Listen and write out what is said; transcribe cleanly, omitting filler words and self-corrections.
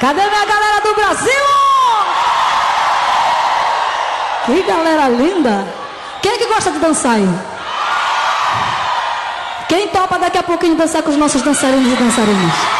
Cadê minha galera do Brasil? Que galera linda! Quem é que gosta de dançar aí? Quem topa daqui a pouquinho dançar com os nossos dançarinos e dançarinas?